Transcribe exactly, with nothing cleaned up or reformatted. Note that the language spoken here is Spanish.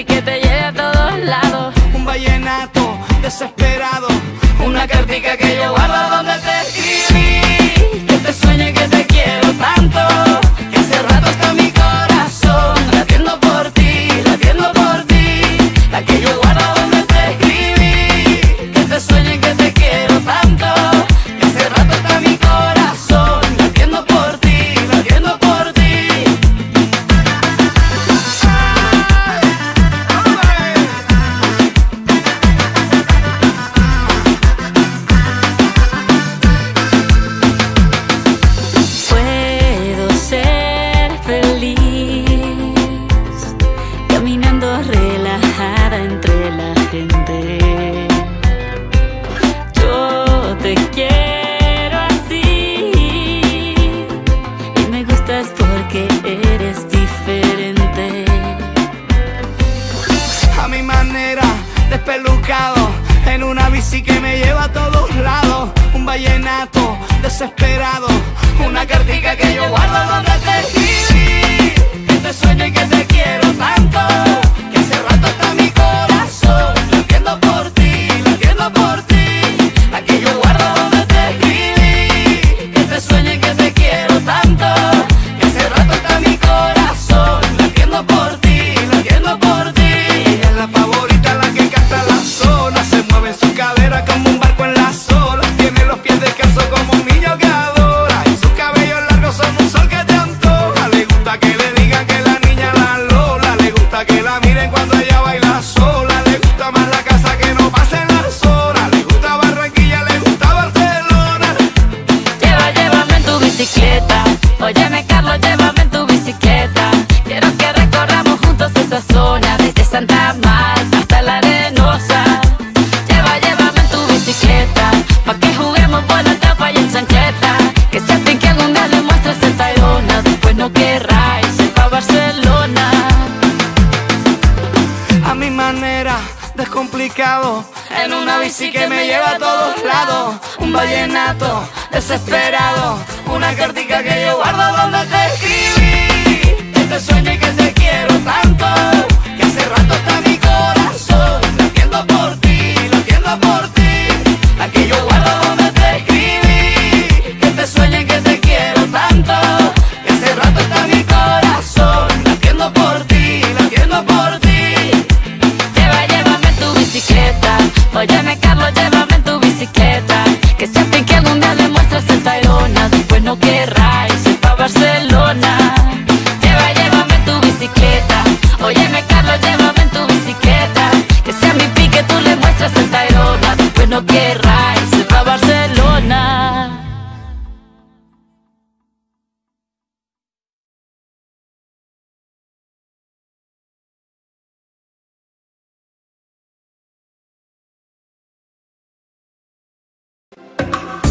así que te lleve a todos lados. Un vallenato desesperado, una, una cartica que yo guardo donde te escribí, que te sueñe que te quiero tanto, que hace rato está mi corazón latiendo por ti, latiendo por ti, la que yo guardo donde te escribí, que te sueñe que te quiero tanto, que hace rato está mi corazón latiendo por ti, latiendo por ti. Puedo ser feliz caminando relajada entre la gente. Te quiero así y me gustas porque eres diferente. A mi manera, despelucado, en una bici que me lleva a todos lados. Un vallenato desesperado, una cartica que yo guardo donde te escribí, que te sueño y que te quiero tanto, que hace rato está mi corazón latiendo por ti, latiendo por ti, la que yo guardo donde te escribí, que te sueñe que te quiero tanto, que hace rato está mi corazón latiendo por ti, latiendo por ti. Ella es la favorita, la que canta la zona, se mueve en su cadera como un barco en las olas, tiene los pies descalzos como un niño que adora, y sus cabellos largos son un sol que te antoja. Le gusta que le digan que la niña la Lola, le gusta que la miren cuando ella baila sola, le gusta más la casa que no pasa en las horas, le gusta bicicleta. Óyeme Carlos, llévame en tu bicicleta, quiero que recorramos juntos esa zona, desde Santa Marta hasta La Arenosa. Lleva, llévame en tu bicicleta, pa' que juguemos por la tapa y en chancleta, que se pique algún día le muestro Santa Irona, después no querrá irse pa' Barcelona. A mi manera, descomplicado, en una bici que me lleva a todos lados. Un vallenato desesperado, una cartica que yo guardo donde te escribí, que te sueño y que te quiero tanto, que hace rato está mi corazón latiendo por ti, latiendo por ti, la que yo guardo donde te escribí, que te sueño y que te quiero tanto, que hace rato está mi corazón latiendo por ti, latiendo por ti. Lleva, llévame en tu bicicleta, óyeme Carlos, llévame en tu bicicleta, que se pique algún día le muestro Santa Irona, después no querrá irse pa' Barcelona. Lleva, llévame en tu bicicleta, óyeme Carlos, llévame en tu bicicleta, que sea mi pique tú le muestras Santa Irona, después no querrá irse pa' Barcelona. You